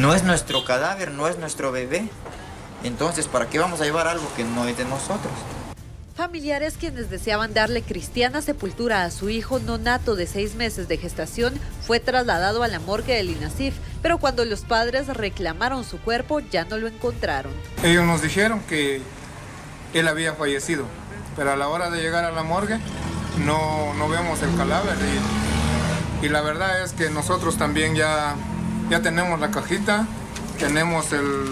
No es nuestro cadáver, no es nuestro bebé. Entonces, ¿para qué vamos a llevar algo que no es de nosotros? Familiares quienes deseaban darle cristiana sepultura a su hijo nonato de 6 meses de gestación fue trasladado a la morgue del INACIF, pero cuando los padres reclamaron su cuerpo ya no lo encontraron. Ellos nos dijeron que él había fallecido, pero a la hora de llegar a la morgue no vemos el cadáver y la verdad es que nosotros también ya tenemos la cajita, tenemos el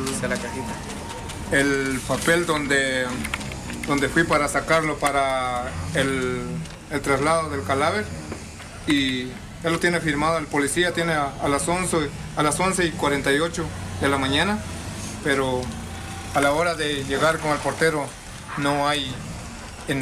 papel donde fui para sacarlo para el traslado del cadáver, y él lo tiene firmado, el policía tiene a las 11:48 de la mañana, pero a la hora de llegar con el portero no hay en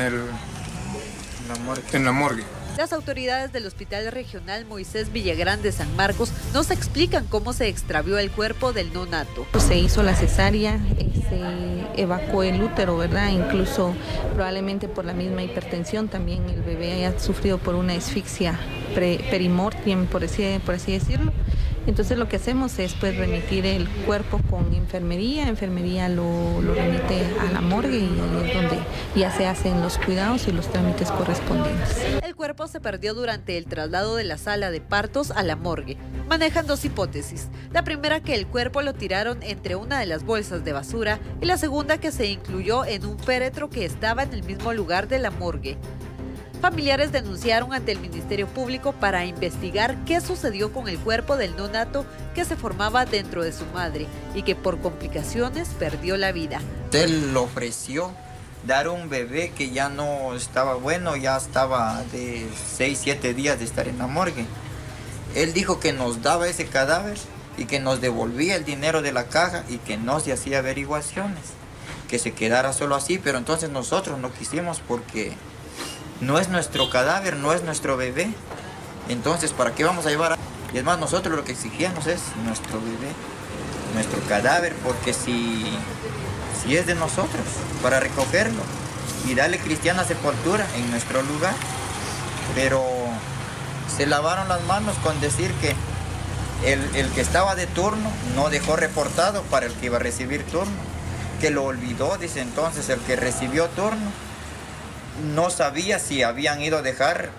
la morgue. Las autoridades del Hospital Regional Moisés Villagrán de San Marcos nos explican cómo se extravió el cuerpo del nonato. Se hizo la cesárea, se evacuó el útero, ¿verdad? Incluso probablemente por la misma hipertensión también el bebé haya sufrido por una asfixia perimortem, por así decirlo. Entonces lo que hacemos es pues remitir el cuerpo con enfermería lo remite a la morgue y ahí es donde ya se hacen los cuidados y los trámites correspondientes. El cuerpo se perdió durante el traslado de la sala de partos a la morgue. Manejan 2 hipótesis, la primera que el cuerpo lo tiraron entre una de las bolsas de basura y la segunda que se incluyó en un féretro que estaba en el mismo lugar de la morgue. Familiares denunciaron ante el Ministerio Público para investigar qué sucedió con el cuerpo del nonato que se formaba dentro de su madre y que por complicaciones perdió la vida. Él le ofreció dar un bebé que ya no estaba bueno, ya estaba de 6-7 días de estar en la morgue. Él dijo que nos daba ese cadáver y que nos devolvía el dinero de la caja y que no se hacía averiguaciones, que se quedara solo así, pero entonces nosotros no quisimos porque no es nuestro cadáver, no es nuestro bebé. Entonces, ¿para qué vamos a llevar? Y es más, nosotros lo que exigíamos es nuestro bebé, nuestro cadáver, porque si es de nosotros, para recogerlo y darle cristiana sepultura en nuestro lugar. Pero se lavaron las manos con decir que el que estaba de turno no dejó reportado para el que iba a recibir turno, que lo olvidó, dice entonces, el que recibió turno. No sabía si habían ido a dejar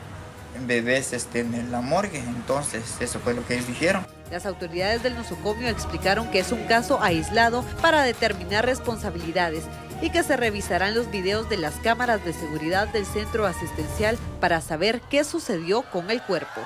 bebés en la morgue, entonces eso fue lo que ellos dijeron. Las autoridades del nosocomio explicaron que es un caso aislado para determinar responsabilidades y que se revisarán los videos de las cámaras de seguridad del centro asistencial para saber qué sucedió con el cuerpo.